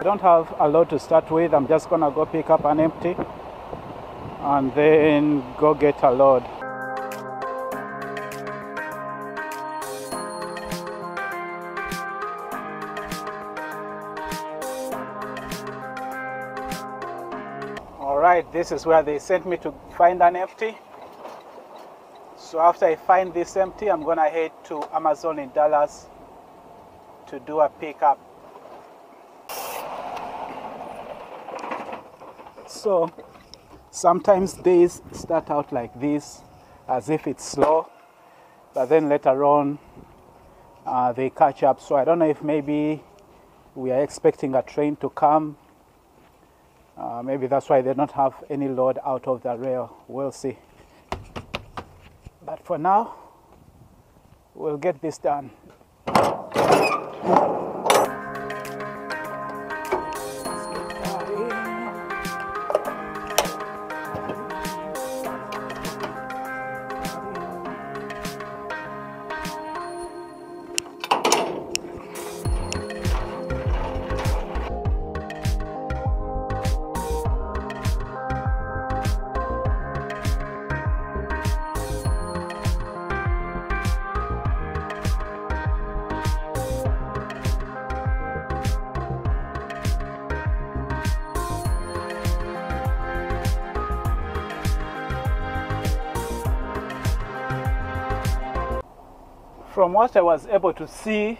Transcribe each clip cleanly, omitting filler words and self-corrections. I don't have a lot to start with. I'm just gonna go pick up an empty and then go get a load. Alright, this is where they sent me to find an empty. So after I find this empty, I'm gonna head to Amazon in Dallas to do a pickup. So sometimes days start out like this, as if it's slow, but then later on they catch up. So I don't know if maybe we are expecting a train to come. Maybe that's why they don't have any load out of the rail. We'll see. But for now, we'll get this done. From what I was able to see,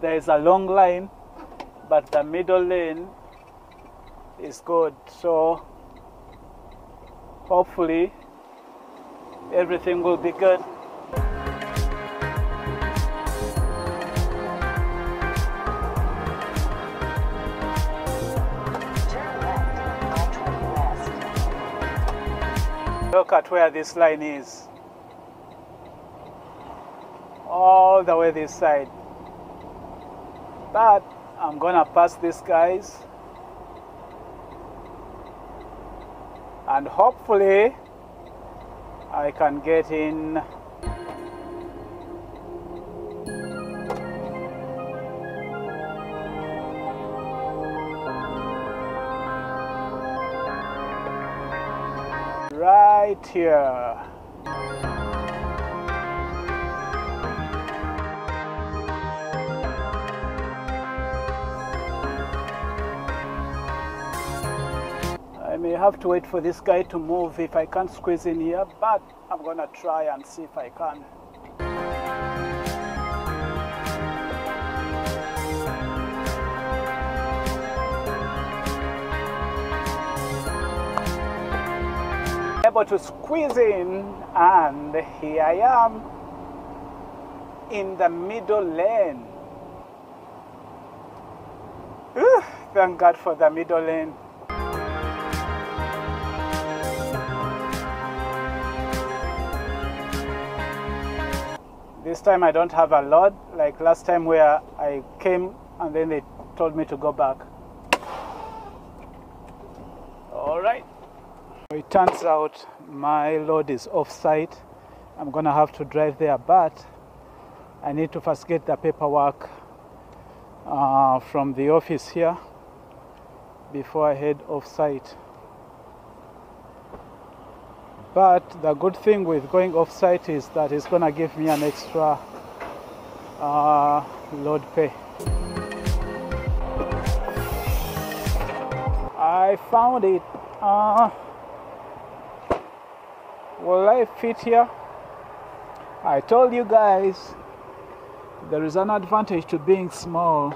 there is a long line, but the middle lane is good. So hopefully everything will be good. Look at where this line is. All the way this side, but I'm gonna pass these guys and hopefully I can get in. Right here. I have to wait for this guy to move if I can't squeeze in here, but I'm gonna try and see if I can. Able to squeeze in, and here I am in the middle lane. Whew, thank God for the middle lane. This time I don't have a load like last time where I came and then they told me to go back. All right. It turns out my load is off-site. I'm gonna have to drive there, but I need to first get the paperwork from the office here before I head off-site. But the good thing with going off-site is that it's going to give me an extra load pay. I found it. Will I fit here? I told you guys there is an advantage to being small.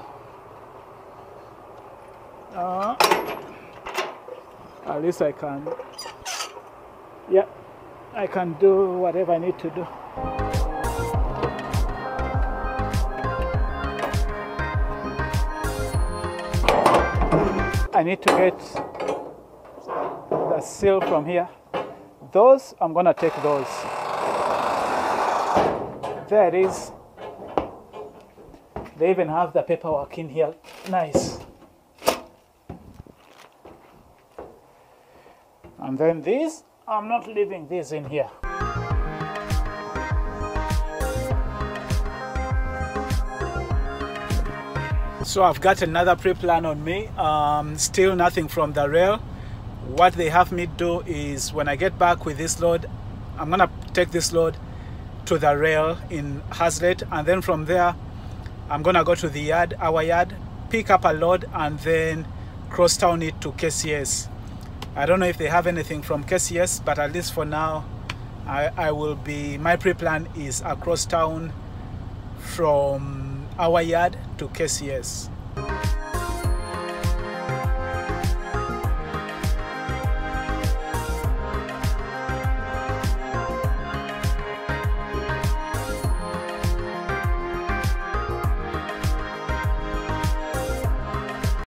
At least I can. Yeah, I can do whatever I need to do. I need to get the seal from here. Those, I'm gonna take those. There it is. They even have the paperwork in here. Nice. And then these. I'm not leaving this in here. So I've got another pre-plan on me, still nothing from the rail. What they have me do is when I get back with this load, I'm gonna take this load to the rail in Hazlet, and then from there I'm gonna go to the yard, our yard, pick up a load and then cross town it to KCS. I don't know if they have anything from KCS, but at least for now I will be, my pre-plan is across town from our yard to KCS.